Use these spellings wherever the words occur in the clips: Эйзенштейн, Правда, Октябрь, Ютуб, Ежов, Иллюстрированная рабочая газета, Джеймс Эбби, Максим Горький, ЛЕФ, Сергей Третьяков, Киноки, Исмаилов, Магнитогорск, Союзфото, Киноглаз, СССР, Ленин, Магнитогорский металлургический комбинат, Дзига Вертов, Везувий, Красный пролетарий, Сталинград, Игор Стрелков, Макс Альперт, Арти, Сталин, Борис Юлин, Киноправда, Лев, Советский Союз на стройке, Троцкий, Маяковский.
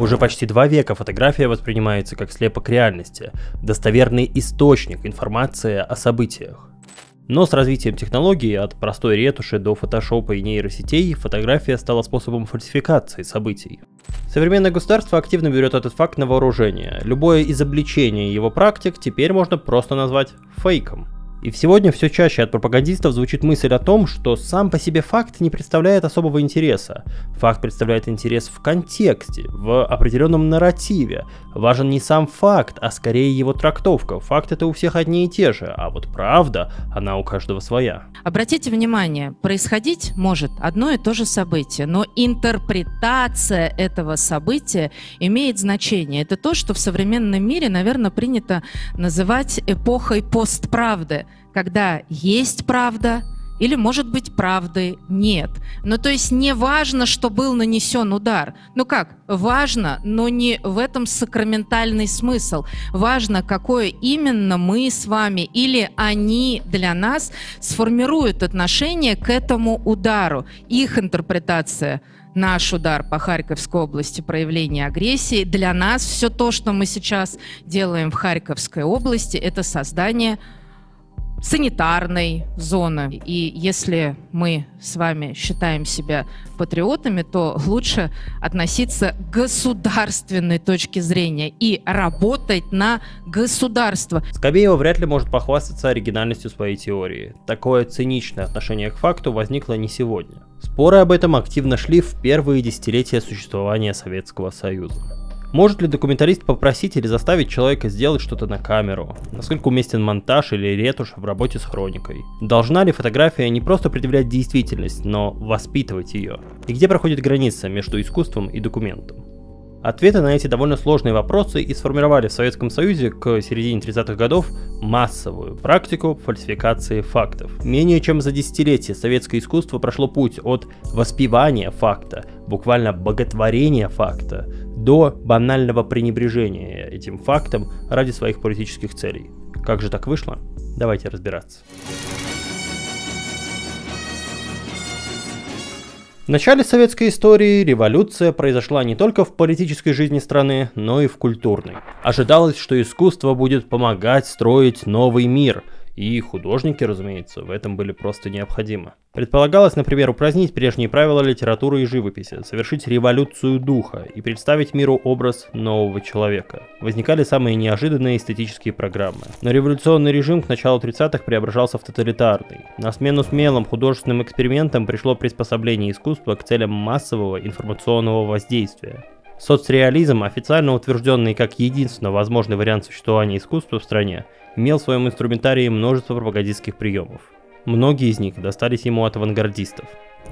Уже почти 2 века фотография воспринимается как слепок к реальности, достоверный источник информации о событиях. Но с развитием технологий, от простой ретуши до фотошопа и нейросетей, фотография стала способом фальсификации событий. Современное государство активно берет этот факт на вооружение. Любое изобличение его практик теперь можно просто назвать фейком. И сегодня все чаще от пропагандистов звучит мысль о том, что сам по себе факт не представляет особого интереса. Факт представляет интерес в контексте, в определенном нарративе. Важен не сам факт, а скорее его трактовка. Факты-то у всех одни и те же, а вот правда, она у каждого своя. Обратите внимание, происходить может одно и то же событие, но интерпретация этого события имеет значение. Это то, что в современном мире, наверное, принято называть эпохой постправды. Когда есть правда или, может быть, правды нет. Ну, то есть не важно, что был нанесен удар. Ну как, важно, но не в этом сакраментальный смысл. Важно, какое именно мы с вами или они для нас сформируют отношение к этому удару. Их интерпретация – наш удар по Харьковской области, проявление агрессии. Для нас все то, что мы сейчас делаем в Харьковской области, это создание санитарной зоны. И если мы с вами считаем себя патриотами, то лучше относиться к государственной точке зрения и работать на государство. Скобеева вряд ли может похвастаться оригинальностью своей теории. Такое циничное отношение к факту возникло не сегодня. Споры об этом активно шли в первые десятилетия существования Советского Союза. Может ли документалист попросить или заставить человека сделать что-то на камеру? Насколько уместен монтаж или ретушь в работе с хроникой? Должна ли фотография не просто предъявлять действительность, но воспитывать ее? И где проходит граница между искусством и документом? Ответы на эти довольно сложные вопросы и сформировали в Советском Союзе к середине 30-х годов массовую практику фальсификации фактов. Менее чем за десятилетие советское искусство прошло путь от воспевания факта, буквально боготворения факта, до банального пренебрежения этим фактом ради своих политических целей. Как же так вышло? Давайте разбираться. В начале советской истории революция произошла не только в политической жизни страны, но и в культурной. Ожидалось, что искусство будет помогать строить новый мир, и художники, разумеется, в этом были просто необходимы. Предполагалось, например, упразднить прежние правила литературы и живописи, совершить революцию духа и представить миру образ нового человека. Возникали самые неожиданные эстетические программы. Но революционный режим к началу 30-х преображался в тоталитарный. На смену смелым художественным экспериментам пришло приспособление искусства к целям массового информационного воздействия. Соцреализм, официально утвержденный как единственно возможный вариант существования искусства в стране, имел в своем инструментарии множество пропагандистских приемов. Многие из них достались ему от авангардистов.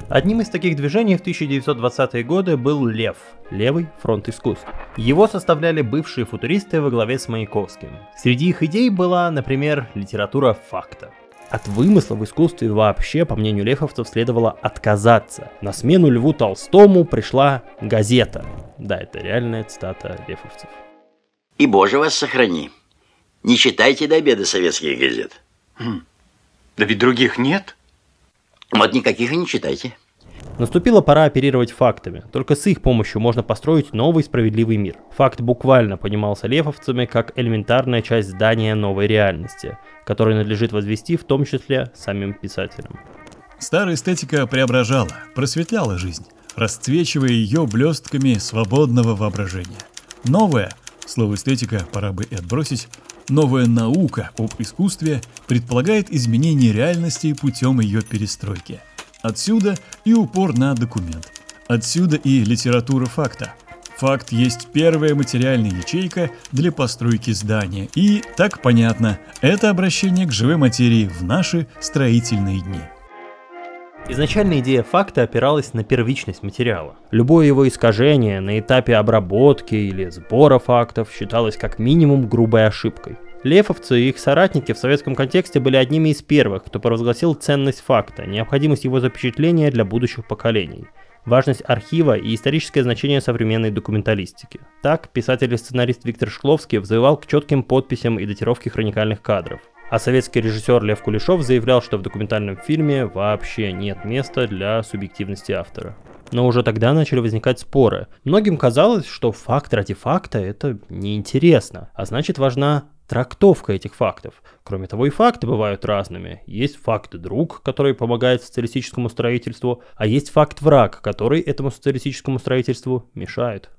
Одним из таких движений в 1920-е годы был ЛЕФ – Левый фронт искусств. Его составляли бывшие футуристы во главе с Маяковским. Среди их идей была, например, литература факта. От вымысла в искусстве вообще, по мнению лефовцев, следовало отказаться. На смену Льву Толстому пришла газета. Да, это реальная цитата лефовцев. «И боже вас сохрани. Не читайте до обеда советские газеты». Да ведь других нет. Вот никаких и не читайте. Наступила пора оперировать фактами. Только с их помощью можно построить новый справедливый мир. Факт буквально понимался лефовцами как элементарная часть здания новой реальности, который надлежит возвести в том числе самим писателям. Старая эстетика преображала, просветляла жизнь, расцвечивая ее блестками свободного воображения. Новая, слово эстетика пора бы и отбросить, новая наука об искусстве предполагает изменение реальности путем ее перестройки. Отсюда и упор на документ. Отсюда и литература факта. Факт есть первая материальная ячейка для постройки здания. И, так понятно, это обращение к живой материи в наши строительные дни. Изначально идея факта опиралась на первичность материала. Любое его искажение на этапе обработки или сбора фактов считалось как минимум грубой ошибкой. Лефовцы и их соратники в советском контексте были одними из первых, кто провозгласил ценность факта, необходимость его запечатления для будущих поколений, важность архива и историческое значение современной документалистики. Так, писатель и сценарист Виктор Шкловский взывал к четким подписям и датировке хроникальных кадров. А советский режиссер Лев Кулешов заявлял, что в документальном фильме вообще нет места для субъективности автора. Но уже тогда начали возникать споры. Многим казалось, что факт ради факта это неинтересно, а значит важна трактовка этих фактов. Кроме того, и факты бывают разными. Есть факт-друг, который помогает социалистическому строительству, а есть факт-враг, который этому социалистическому строительству мешает.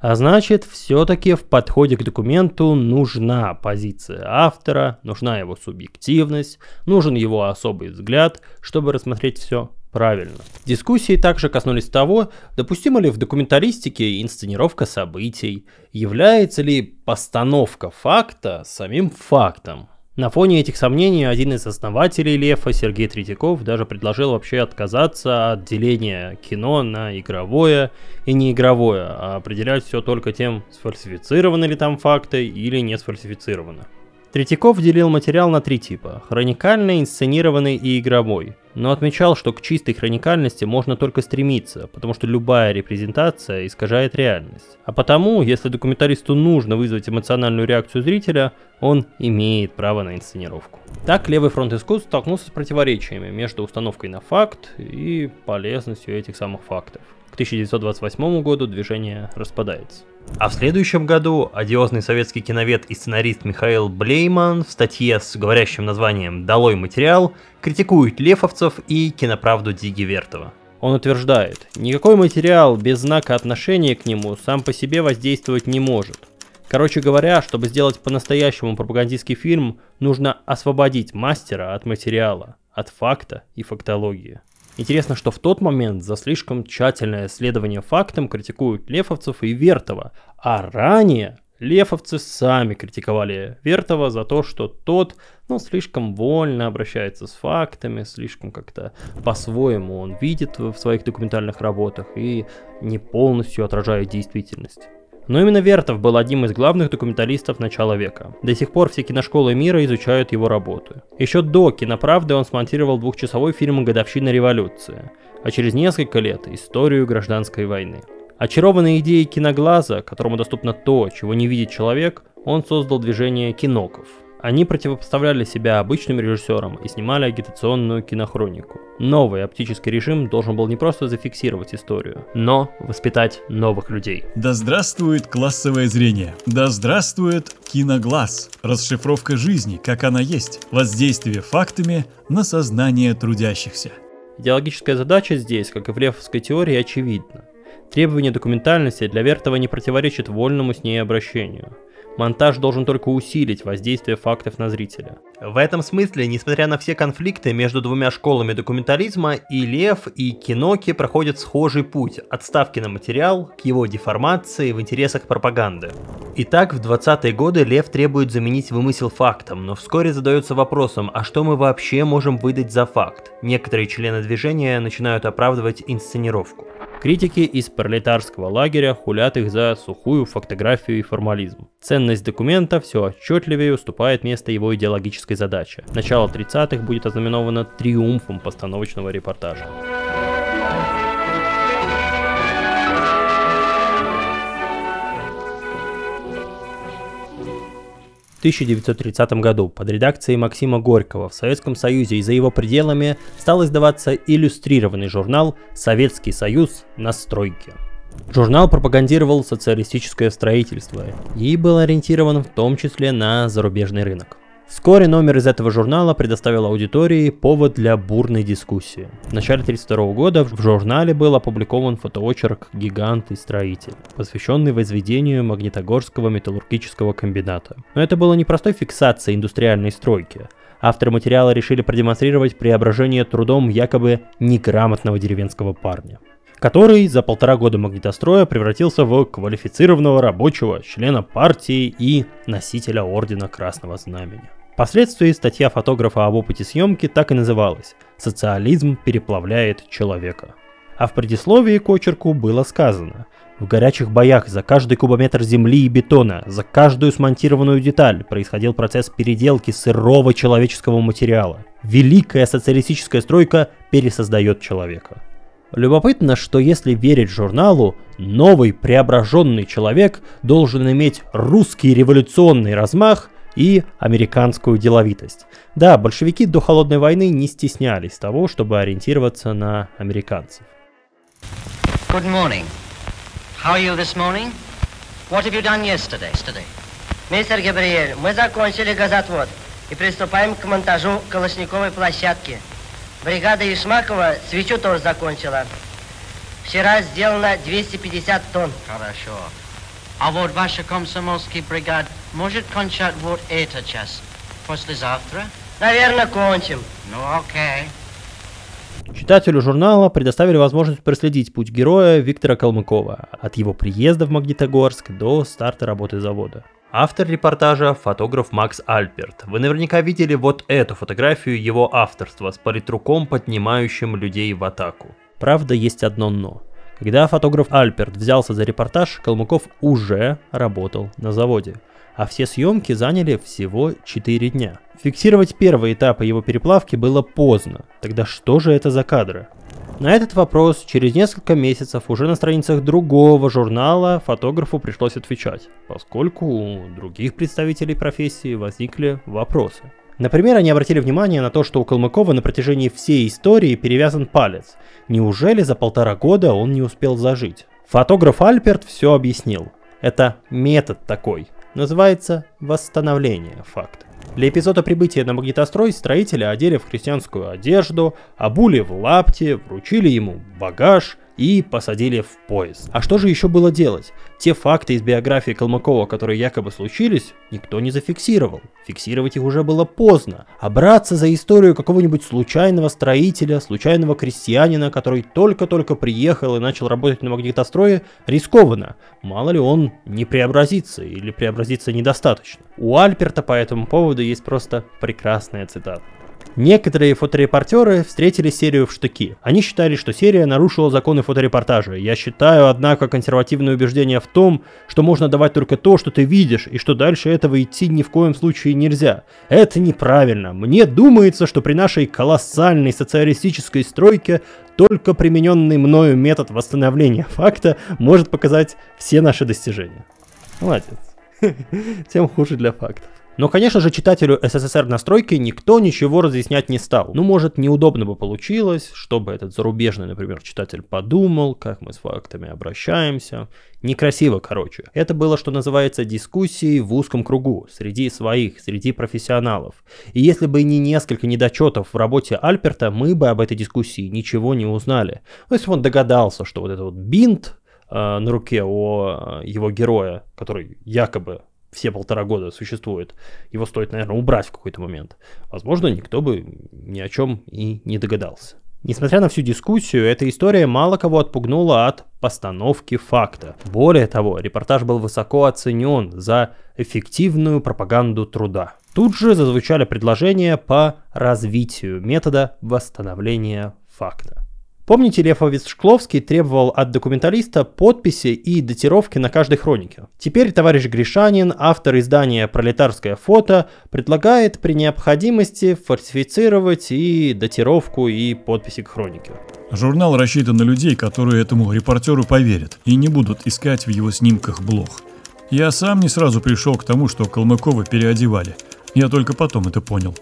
А значит, все-таки в подходе к документу нужна позиция автора, нужна его субъективность, нужен его особый взгляд, чтобы рассмотреть все правильно. Дискуссии также коснулись того, допустима ли в документаристике инсценировка событий, является ли постановка факта самим фактом. На фоне этих сомнений один из основателей Лефа, Сергей Третьяков, даже предложил вообще отказаться от деления кино на игровое и неигровое, а определять все только тем, сфальсифицированы ли там факты или не сфальсифицированы. Третьяков делил материал на три типа – хроникальный, инсценированный и игровой, но отмечал, что к чистой хроникальности можно только стремиться, потому что любая репрезентация искажает реальность. А потому, если документаристу нужно вызвать эмоциональную реакцию зрителя, он имеет право на инсценировку. Так левый фронт искусств столкнулся с противоречиями между установкой на факт и полезностью этих самых фактов. К 1928 году движение распадается. А в следующем году одиозный советский киновед и сценарист Михаил Блейман в статье с говорящим названием «Долой материал» критикует лефовцев и киноправду Дзиги Вертова. Он утверждает, никакой материал без знака отношения к нему сам по себе воздействовать не может. Короче говоря, чтобы сделать по-настоящему пропагандистский фильм, нужно освободить мастера от материала, от факта и фактологии. Интересно, что в тот момент за слишком тщательное следование фактам критикуют лефовцев и Вертова, а ранее лефовцы сами критиковали Вертова за то, что тот, слишком вольно обращается с фактами, слишком как-то по-своему он видит в своих документальных работах и не полностью отражает действительность. Но именно Вертов был одним из главных документалистов начала века. До сих пор все киношколы мира изучают его работы. Еще до «Киноправды» он смонтировал двухчасовой фильм «Годовщина революции», а через несколько лет «Историю гражданской войны». Очарованный идеей киноглаза, которому доступно то, чего не видит человек, он создал движение «Киноков». Они противопоставляли себя обычным режиссерам и снимали агитационную кинохронику. Новый оптический режим должен был не просто зафиксировать историю, но воспитать новых людей. Да здравствует классовое зрение! Да здравствует киноглаз! Расшифровка жизни, как она есть, воздействие фактами на сознание трудящихся. Идеологическая задача здесь, как и в лефовской теории, очевидна. Требование документальности для Вертова не противоречит вольному с ней обращению. Монтаж должен только усилить воздействие фактов на зрителя. В этом смысле, несмотря на все конфликты между двумя школами документализма, и Лев, и Киноки проходят схожий путь от ставки на материал к его деформации в интересах пропаганды. Итак, в 20-е годы Лев требует заменить вымысел фактом, но вскоре задается вопросом, а что мы вообще можем выдать за факт? Некоторые члены движения начинают оправдывать инсценировку. Критики из пролетарского лагеря хулят их за сухую фактографию и формализм. Ценность документа все отчетливее уступает место его идеологической задаче. Начало 30-х будет ознаменовано триумфом постановочного репортажа. В 1930 году под редакцией Максима Горького в Советском Союзе и за его пределами стал издаваться иллюстрированный журнал «Советский Союз на стройке». Журнал пропагандировал социалистическое строительство и был ориентирован в том числе на зарубежный рынок. Вскоре номер из этого журнала предоставил аудитории повод для бурной дискуссии. В начале 1932 года в журнале был опубликован фотоочерк «Гигант и строитель», посвященный возведению Магнитогорского металлургического комбината. Но это было не простой фиксацией индустриальной стройки. Авторы материала решили продемонстрировать преображение трудом якобы неграмотного деревенского парня, который за полтора года магнитостроя превратился в квалифицированного рабочего, члена партии и носителя ордена Красного Знамени. Впоследствии статья фотографа об опыте съемки так и называлась «Социализм переплавляет человека». А в предисловии к очерку было сказано: в горячих боях за каждый кубометр земли и бетона, за каждую смонтированную деталь происходил процесс переделки сырого человеческого материала. Великая социалистическая стройка пересоздает человека. Любопытно, что если верить журналу, новый преображенный человек должен иметь русский революционный размах и американскую деловитость. Да, большевики до холодной войны не стеснялись того, чтобы ориентироваться на американцев. Good morning. How are you this morning? What have you done yesterday? Мистер Габриэль, мы закончили газотвод и приступаем к монтажу Колосниковой площадки. Бригада Ишмакова свечу тоже закончила. Вчера сделано 250 тонн. Хорошо. А вот ваша комсомольская бригада может кончать вот этот час, послезавтра? Наверное, кончим. Ну, окей. Читателю журнала предоставили возможность проследить путь героя Виктора Калмыкова от его приезда в Магнитогорск до старта работы завода. Автор репортажа – фотограф Макс Альперт. Вы наверняка видели вот эту фотографию его авторства с политруком, поднимающим людей в атаку. Правда, есть одно «но». Когда фотограф Альперт взялся за репортаж, Калмыков уже работал на заводе. А все съемки заняли всего 4 дня. Фиксировать первые этапы его переплавки было поздно. Тогда что же это за кадры? На этот вопрос через несколько месяцев уже на страницах другого журнала фотографу пришлось отвечать, поскольку у других представителей профессии возникли вопросы. Например, они обратили внимание на то, что у Калмыкова на протяжении всей истории перевязан палец. Неужели за 1,5 года он не успел зажить? Фотограф Альперт все объяснил. Это метод такой. Называется «восстановление факта». Для эпизода прибытия на Магнитострой строители одели в крестьянскую одежду, обули в лапти, вручили ему багаж и посадили в поезд. А что же еще было делать? Те факты из биографии Калмыкова, которые якобы случились, никто не зафиксировал. Фиксировать их уже было поздно. А браться за историю какого-нибудь случайного строителя, случайного крестьянина, который только-только приехал и начал работать на Магнитострое, рискованно. Мало ли он не преобразится или преобразится недостаточно. У Альперта по этому поводу есть просто прекрасная цитата. Некоторые фоторепортеры встретили серию в штыки. Они считали, что серия нарушила законы фоторепортажа. Я считаю, однако, консервативное убеждение в том, что можно давать только то, что ты видишь, и что дальше этого идти ни в коем случае нельзя. Это неправильно. Мне думается, что при нашей колоссальной социалистической стройке только примененный мною метод восстановления факта может показать все наши достижения. Молодец. Тем хуже для фактов. Но, конечно же, читателю СССР на стройке никто ничего разъяснять не стал. Ну, может, неудобно бы получилось, чтобы этот зарубежный, например, читатель подумал, как мы с фактами обращаемся. Некрасиво, короче. Это было, что называется, дискуссией в узком кругу, среди своих, среди профессионалов. И если бы не несколько недочетов в работе Альперта, мы бы об этой дискуссии ничего не узнали. Ну, если бы он догадался, что вот этот вот бинт на руке у его героя, который якобы все 1,5 года существует, его стоит, наверное, убрать в какой-то момент. Возможно, никто бы ни о чем и не догадался. Несмотря на всю дискуссию, эта история мало кого отпугнула от постановки факта. Более того, репортаж был высоко оценен за эффективную пропаганду труда. Тут же зазвучали предложения по развитию метода восстановления факта. Помните, Лев Шкловский требовал от документалиста подписи и датировки на каждой хронике? Теперь товарищ Гришанин, автор издания «Пролетарское фото», предлагает при необходимости фальсифицировать и датировку, и подписи к хронике. Журнал рассчитан на людей, которые этому репортеру поверят и не будут искать в его снимках блох. Я сам не сразу пришел к тому, что Калмыкова переодевали. Я только потом это понял.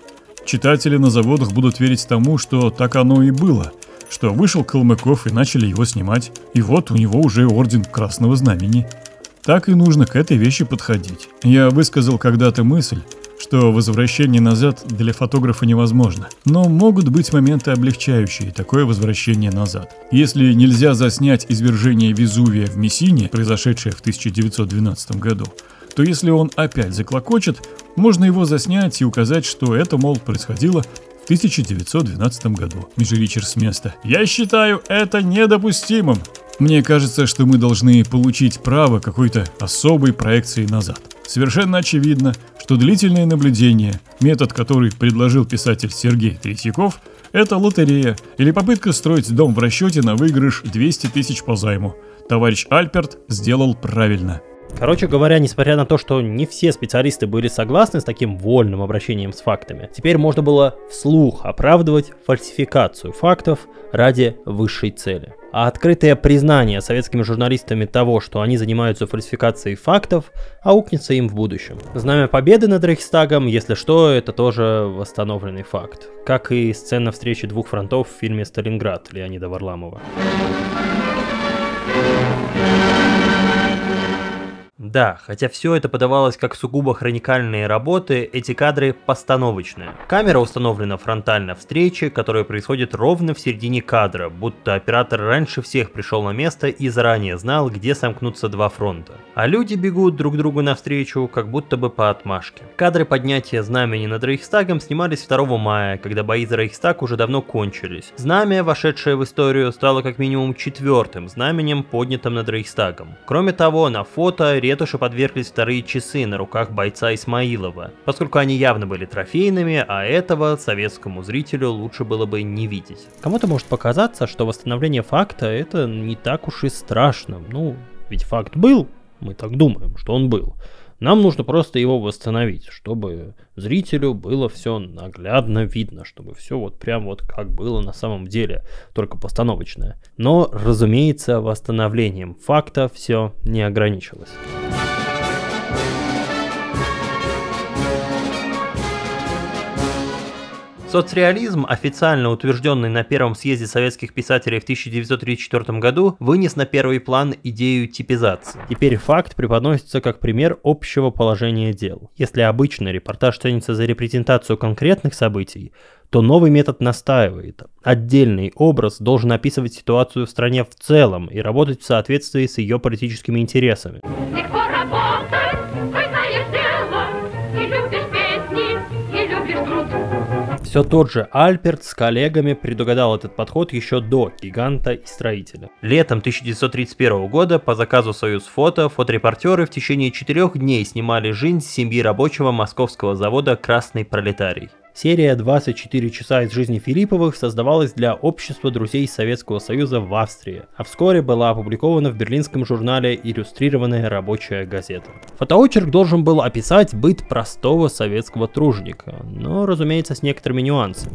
Читатели на заводах будут верить тому, что так оно и было. Что вышел Калмыков и начали его снимать, и вот у него уже орден Красного Знамени. Так и нужно к этой вещи подходить. Я высказал когда-то мысль, что возвращение назад для фотографа невозможно, но могут быть моменты, облегчающие такое возвращение назад. Если нельзя заснять извержение Везувия в Мессине, произошедшее в 1912 году, то если он опять заклокочет, можно его заснять и указать, что это, мол, происходило 1912 году. Межричер с места. Я считаю это недопустимым. Мне кажется, что мы должны получить право какой-то особой проекции назад. Совершенно очевидно, что длительное наблюдение, метод, который предложил писатель Сергей Третьяков, это лотерея или попытка строить дом в расчете на выигрыш 200 тысяч по займу. Товарищ Альперт сделал правильно. Короче говоря, несмотря на то, что не все специалисты были согласны с таким вольным обращением с фактами, теперь можно было вслух оправдывать фальсификацию фактов ради высшей цели. А открытое признание советскими журналистами того, что они занимаются фальсификацией фактов, аукнется им в будущем. Знамя победы над Рейхстагом, если что, это тоже восстановленный факт. Как и сцена встречи двух фронтов в фильме «Сталинград» Леонида Варламова. Да, хотя все это подавалось как сугубо хроникальные работы, эти кадры постановочные. Камера установлена фронтально встречи, которая происходит ровно в середине кадра, будто оператор раньше всех пришел на место и заранее знал, где сомкнутся два фронта. А люди бегут друг другу навстречу, как будто бы по отмашке. Кадры поднятия знамени над Рейхстагом снимались 2 мая, когда бои за Рейхстаг уже давно кончились. Знамя, вошедшее в историю, стало как минимум 4-м знаменем, поднятым над Рейхстагом. Кроме того, на фото ретуши подверглись вторые часы на руках бойца Исмаилова, поскольку они явно были трофейными, а этого советскому зрителю лучше было бы не видеть. Кому-то может показаться, что восстановление факта это не так уж и страшно. Ну, ведь факт был, мы так думаем, что он был. Нам нужно просто его восстановить, чтобы зрителю было все наглядно видно, чтобы все вот прям вот как было на самом деле, только постановочное. Но, разумеется, восстановлением факта все не ограничилось. Соцреализм, официально утвержденный на Первом съезде советских писателей в 1934 году, вынес на первый план идею типизации. Теперь факт преподносится как пример общего положения дел. Если обычно репортаж ценится за репрезентацию конкретных событий, то новый метод настаивает. Отдельный образ должен описывать ситуацию в стране в целом и работать в соответствии с ее политическими интересами. Все тот же Альперт с коллегами предугадал этот подход еще до «Гиганта» и «Строителя». Летом 1931 года по заказу «Союзфото» фоторепортеры в течение 4 дней снимали жизнь семьи рабочего московского завода «Красный пролетарий». Серия «24 часа из жизни Филипповых» создавалась для общества друзей Советского Союза в Австрии, а вскоре была опубликована в берлинском журнале «Иллюстрированная рабочая газета». Фотоочерк должен был описать быт простого советского труженика, но, разумеется, с некоторыми нюансами.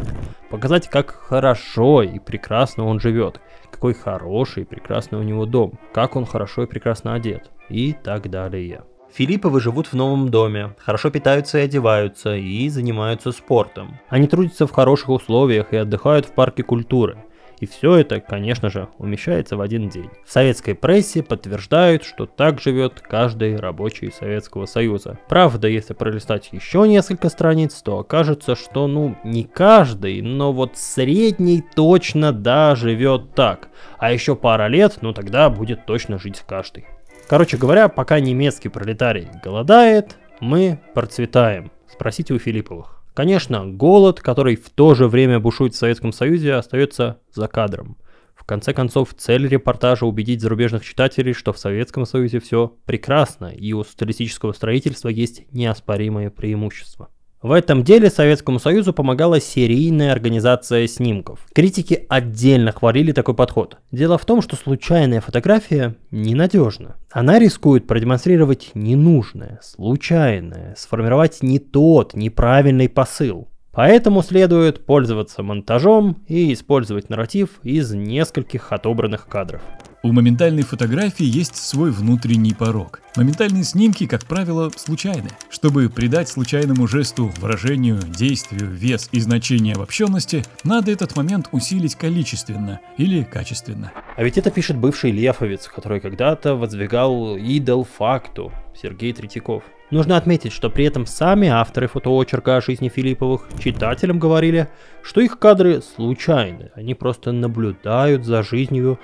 Показать, как хорошо и прекрасно он живет, какой хороший и прекрасный у него дом, как он хорошо и прекрасно одет и так далее. Филипповы живут в новом доме, хорошо питаются и одеваются, и занимаются спортом. Они трудятся в хороших условиях и отдыхают в парке культуры. И все это, конечно же, умещается в один день. В советской прессе подтверждают, что так живет каждый рабочий Советского Союза. Правда, если пролистать еще несколько страниц, то окажется, что ну не каждый, но вот средний точно да живет так. А еще пара лет, ну тогда будет точно жить каждый. Короче говоря, пока немецкий пролетарий голодает, мы процветаем. Спросите у Филипповых. Конечно, голод, который в то же время бушует в Советском Союзе, остается за кадром. В конце концов, цель репортажа – убедить зарубежных читателей, что в Советском Союзе все прекрасно, и у социалистического строительства есть неоспоримые преимущества. В этом деле Советскому Союзу помогала серийная организация снимков. Критики отдельно хвалили такой подход. Дело в том, что случайная фотография ненадежна. Она рискует продемонстрировать ненужное, случайное, сформировать не тот неправильный посыл. Поэтому следует пользоваться монтажом и использовать нарратив из нескольких отобранных кадров. У моментальной фотографии есть свой внутренний порог. Моментальные снимки, как правило, случайны. Чтобы придать случайному жесту, выражению, действию, вес и значение обобщенности, надо этот момент усилить количественно или качественно. А ведь это пишет бывший лефовец, который когда-то воздвигал идол факту, Сергей Третьяков. Нужно отметить, что при этом сами авторы фотоочерка о жизни Филипповых читателям говорили, что их кадры случайны, они просто наблюдают за жизнью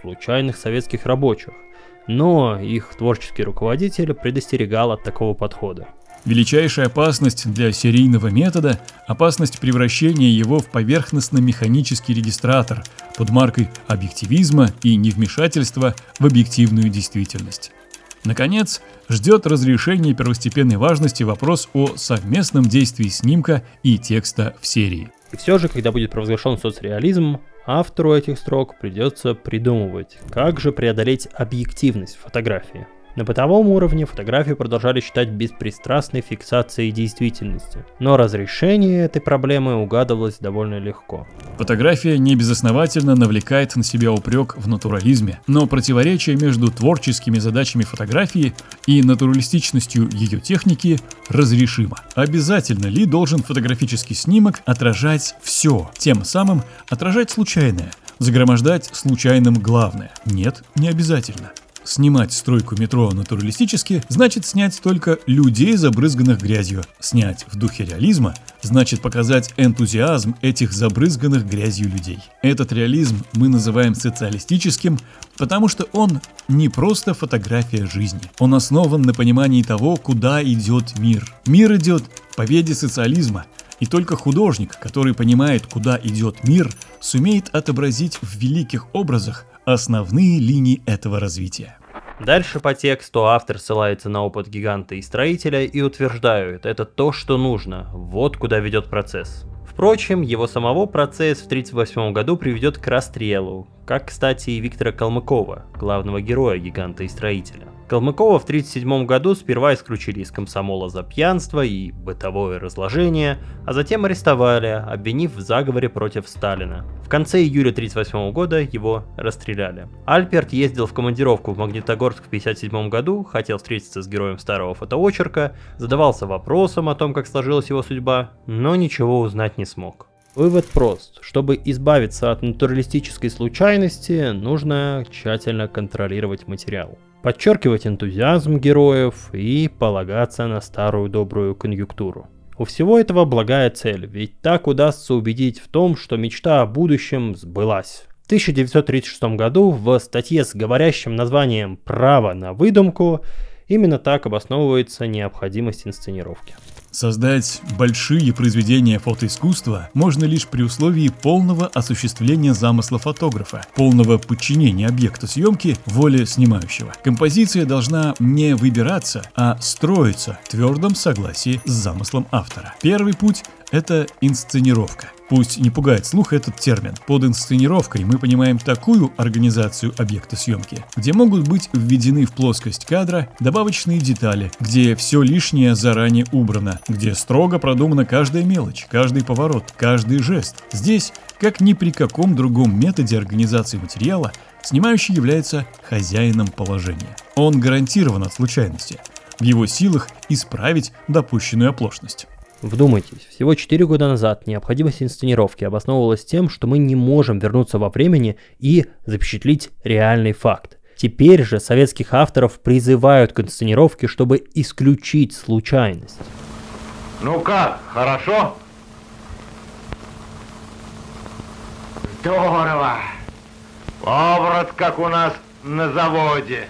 случайных советских рабочих. Но их творческий руководитель предостерегал от такого подхода. Величайшая опасность для серийного метода – опасность превращения его в поверхностно-механический регистратор под маркой объективизма и невмешательства в объективную действительность. Наконец, ждет разрешение первостепенной важности вопрос о совместном действии снимка и текста в серии. И все же, когда будет провозглашен соцреализм, автору этих строк придется придумывать, как же преодолеть объективность фотографии. На бытовом уровне фотографию продолжали считать беспристрастной фиксацией действительности, но разрешение этой проблемы угадывалось довольно легко. Фотография небезосновательно навлекает на себя упрек в натурализме, но противоречие между творческими задачами фотографии и натуралистичностью ее техники разрешимо. Обязательно ли должен фотографический снимок отражать все, тем самым отражать случайное, загромождать случайным главное? Нет, не обязательно. Снимать стройку метро натуралистически значит снять только людей, забрызганных грязью. Снять в духе реализма значит показать энтузиазм этих забрызганных грязью людей. Этот реализм мы называем социалистическим, потому что он не просто фотография жизни. Он основан на понимании того, куда идет мир. Мир идет к победе социализма. И только художник, который понимает, куда идет мир, сумеет отобразить в великих образах основные линии этого развития. Дальше по тексту автор ссылается на опыт гиганта и строителя и утверждает, это то, что нужно, вот куда ведет процесс. Впрочем, его самого процесс в 1938 году приведет к расстрелу, как, кстати, и Виктора Калмыкова, главного героя гиганта и строителя. Калмыкова в 1937 году сперва исключили из комсомола за пьянство и бытовое разложение, а затем арестовали, обвинив в заговоре против Сталина. В конце июля 1938 года его расстреляли. Альперт ездил в командировку в Магнитогорск в 1957 году, хотел встретиться с героем старого фотоочерка, задавался вопросом о том, как сложилась его судьба, но ничего узнать не смог. Вывод прост. Чтобы избавиться от натуралистической случайности, нужно тщательно контролировать материал. Подчеркивать энтузиазм героев и полагаться на старую добрую конъюнктуру. У всего этого благая цель, ведь так удастся убедить в том, что мечта о будущем сбылась. В 1936 году в статье с говорящим названием «Право на выдумку» именно так обосновывается необходимость инсценировки. Создать большие произведения фотоискусства можно лишь при условии полного осуществления замысла фотографа, полного подчинения объекту съемки воле снимающего. Композиция должна не выбираться, а строиться в твердом согласии с замыслом автора. Первый путь – это инсценировка. Пусть не пугает слух этот термин. Под инсценировкой мы понимаем такую организацию объекта съемки, где могут быть введены в плоскость кадра добавочные детали, где все лишнее заранее убрано, где строго продумана каждая мелочь, каждый поворот, каждый жест. Здесь, как ни при каком другом методе организации материала, снимающий является хозяином положения. Он гарантирован от случайности. В его силах исправить допущенную оплошность. Вдумайтесь, всего 4 года назад необходимость инсценировки обосновывалась тем, что мы не можем вернуться во времени и запечатлить реальный факт. Теперь же советских авторов призывают к инсценировке, чтобы исключить случайность. Ну как, хорошо? Здорово! Образ как у нас на заводе.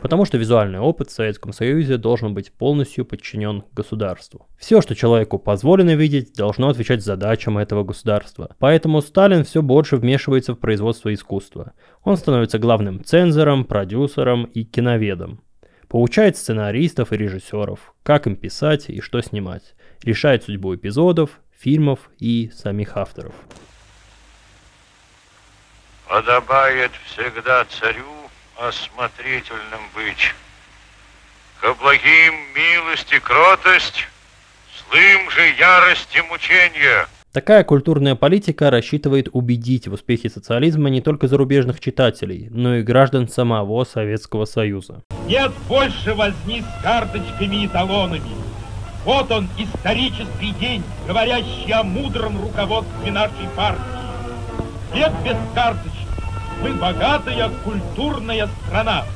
Потому что визуальный опыт в Советском Союзе должен быть полностью подчинен государству. Все, что человеку позволено видеть, должно отвечать задачам этого государства. Поэтому Сталин все больше вмешивается в производство искусства. Он становится главным цензором, продюсером и киноведом. Поучает сценаристов и режиссеров, как им писать и что снимать. Решает судьбу эпизодов, фильмов и самих авторов. Подобает всегда царю осмотрительным быть, ко благим милость и кротость, слым же ярость и мучения. Такая культурная политика рассчитывает убедить в успехе социализма не только зарубежных читателей, но и граждан самого Советского Союза. Нет больше возни с карточками и талонами. Вот он, исторический день, говорящий о мудром руководстве нашей партии. Нет без карточек. Мы богатая культурная страна.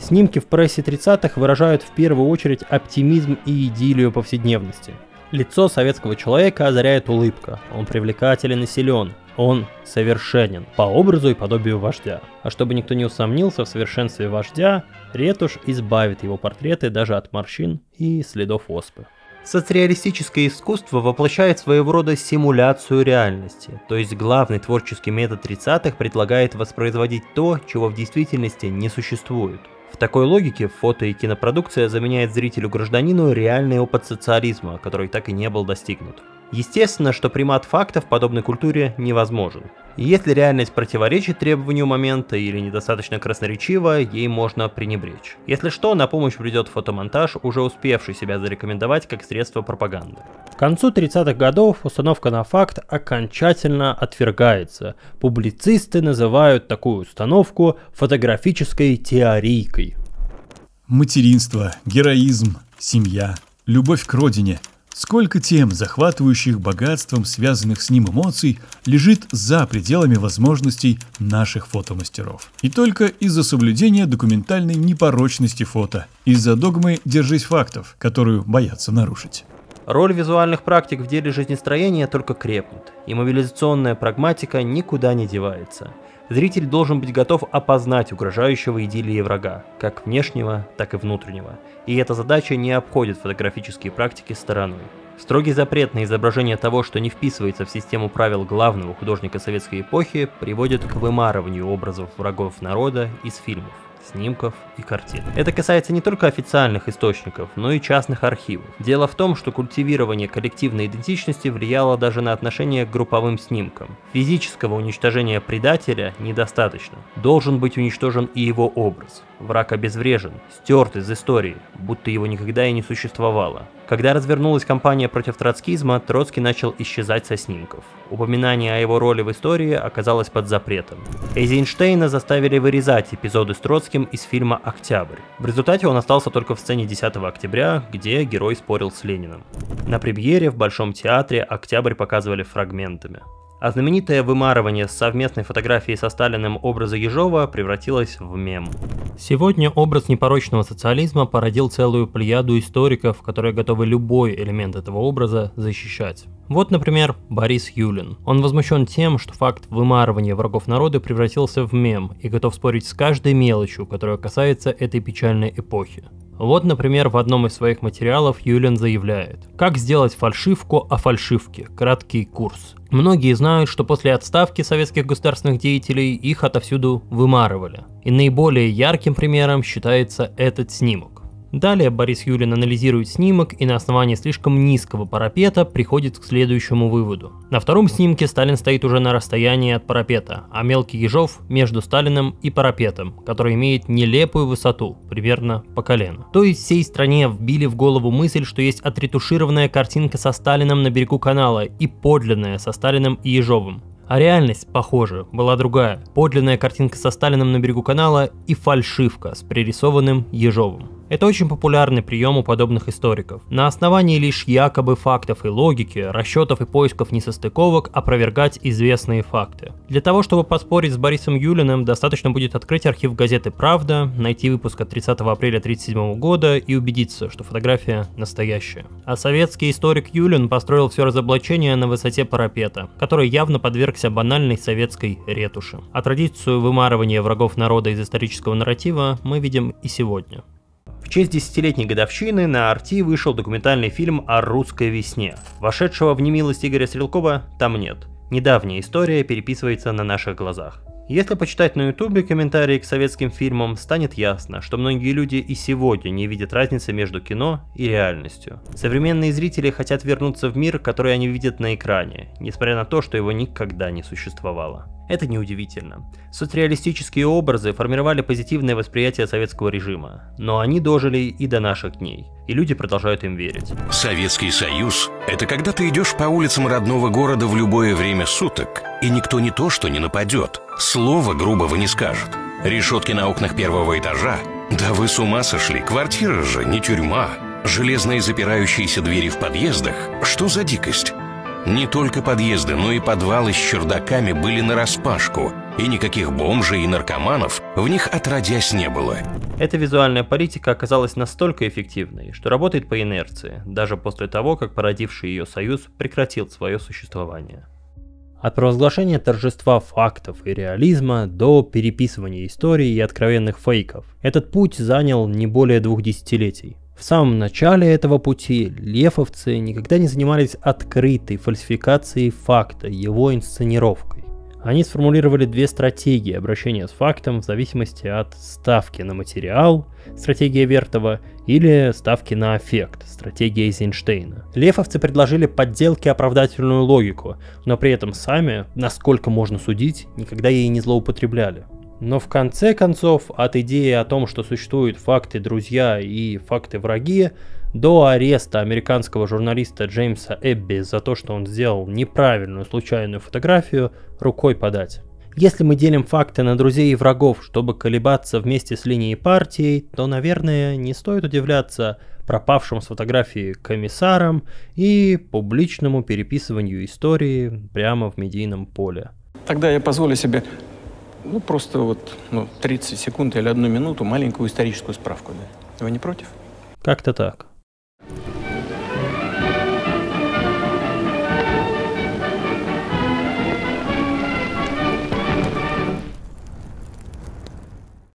Снимки в прессе 30-х выражают в первую очередь оптимизм и идиллию повседневности. Лицо советского человека озаряет улыбка. Он привлекателен и силен. Он совершенен по образу и подобию вождя. А чтобы никто не усомнился в совершенстве вождя, ретушь избавит его портреты даже от морщин и следов оспы. Соцреалистическое искусство воплощает своего рода симуляцию реальности, то есть главный творческий метод 30-х предлагает воспроизводить то, чего в действительности не существует. В такой логике фото и кинопродукция заменяет зрителю-гражданину реальный опыт социализма, который так и не был достигнут. Естественно, что примат фактов в подобной культуре невозможен. И если реальность противоречит требованию момента или недостаточно красноречива, ей можно пренебречь. Если что, на помощь придет фотомонтаж, уже успевший себя зарекомендовать как средство пропаганды. К концу 30-х годов установка на факт окончательно отвергается. Публицисты называют такую установку фотографической теорийкой. Материнство, героизм, семья, любовь к родине – Сколько тем, захватывающих богатством, связанных с ним эмоций, лежит за пределами возможностей наших фотомастеров. И только из-за соблюдения документальной непорочности фото, из-за догмы «держись фактов», которую боятся нарушить. Роль визуальных практик в деле жизнестроения только крепнет, и мобилизационная прагматика никуда не девается. Зритель должен быть готов опознать угрожающего идиллии врага, как внешнего, так и внутреннего. И эта задача не обходит фотографические практики стороной. Строгий запрет на изображение того, что не вписывается в систему правил главного художника советской эпохи, приводит к вымарыванию образов врагов народа из фильмов, снимков и картин. Это касается не только официальных источников, но и частных архивов. Дело в том, что культивирование коллективной идентичности влияло даже на отношение к групповым снимкам. Физического уничтожения предателя недостаточно. Должен быть уничтожен и его образ. Враг обезврежен, стерт из истории, будто его никогда и не существовало. Когда развернулась кампания против троцкизма, Троцкий начал исчезать со снимков. Упоминание о его роли в истории оказалось под запретом. Эйзенштейна заставили вырезать эпизоды с Троцким из фильма «Октябрь». В результате он остался только в сцене 10 октября, где герой спорил с Лениным. На премьере в Большом театре «Октябрь» показывали фрагментами. А знаменитое вымарывание с совместной фотографией со Сталиным образа Ежова превратилось в мем. Сегодня образ непорочного социализма породил целую плеяду историков, которые готовы любой элемент этого образа защищать. Вот, например, Борис Юлин. Он возмущен тем, что факт вымарывания врагов народа превратился в мем и готов спорить с каждой мелочью, которая касается этой печальной эпохи. Вот, например, в одном из своих материалов Юлин заявляет: «Как сделать фальшивку о фальшивке? Краткий курс». Многие знают, что после отставки советских государственных деятелей их отовсюду вымарывали. И наиболее ярким примером считается этот снимок. Далее Борис Юлин анализирует снимок и на основании слишком низкого парапета приходит к следующему выводу. На втором снимке Сталин стоит уже на расстоянии от парапета, а мелкий Ежов между Сталином и парапетом, который имеет нелепую высоту, примерно по колено. То есть всей стране вбили в голову мысль, что есть отретушированная картинка со Сталином на берегу канала и подлинная со Сталиным и Ежовым. А реальность, похоже, была другая. Подлинная картинка со Сталином на берегу канала и фальшивка с пририсованным Ежовым. Это очень популярный прием у подобных историков. На основании лишь якобы фактов и логики, расчетов и поисков несостыковок опровергать известные факты. Для того, чтобы поспорить с Борисом Юлиным, достаточно будет открыть архив газеты «Правда», найти выпуск от 30 апреля 1937 года и убедиться, что фотография настоящая. А советский историк Юлин построил все разоблачение на высоте парапета, который явно подвергся банальной советской ретуши. А традицию вымарывания врагов народа из исторического нарратива мы видим и сегодня. В честь десятилетней годовщины на Арти вышел документальный фильм о русской весне. Вошедшего в немилость Игоря Стрелкова там нет. Недавняя история переписывается на наших глазах. Если почитать на Ютубе комментарии к советским фильмам, станет ясно, что многие люди и сегодня не видят разницы между кино и реальностью. Современные зрители хотят вернуться в мир, который они видят на экране, несмотря на то, что его никогда не существовало. Это неудивительно. Соцреалистические образы формировали позитивное восприятие советского режима, но они дожили и до наших дней, и люди продолжают им верить. Советский Союз – это когда ты идешь по улицам родного города в любое время суток, и никто не то что не нападет, слова грубого не скажет. Решетки на окнах первого этажа – да вы с ума сошли, квартира же не тюрьма. Железные запирающиеся двери в подъездах – что за дикость? Не только подъезды, но и подвалы с чердаками были нараспашку, и никаких бомжей и наркоманов в них отродясь не было. Эта визуальная политика оказалась настолько эффективной, что работает по инерции, даже после того, как породивший ее союз прекратил свое существование. От провозглашения торжества фактов и реализма до переписывания истории и откровенных фейков. Этот путь занял не более 2 десятилетий. В самом начале этого пути лефовцы никогда не занимались открытой фальсификацией факта, его инсценировкой. Они сформулировали 2 стратегии обращения с фактом в зависимости от ставки на материал, стратегия Вертова, или ставки на аффект, стратегия Эйзенштейна. Лефовцы предложили подделке оправдательную логику, но при этом сами, насколько можно судить, никогда ей не злоупотребляли. Но в конце концов, от идеи о том, что существуют факты-друзья и факты-враги, до ареста американского журналиста Джеймса Эбби за то, что он сделал неправильную случайную фотографию, рукой подать. Если мы делим факты на друзей и врагов, чтобы колебаться вместе с линией партии, то, наверное, не стоит удивляться пропавшим с фотографии комиссарам и публичному переписыванию истории прямо в медийном поле. Тогда я позволю себе просто 30 секунд или 1 минуту маленькую историческую справку. Вы не против? Как-то так.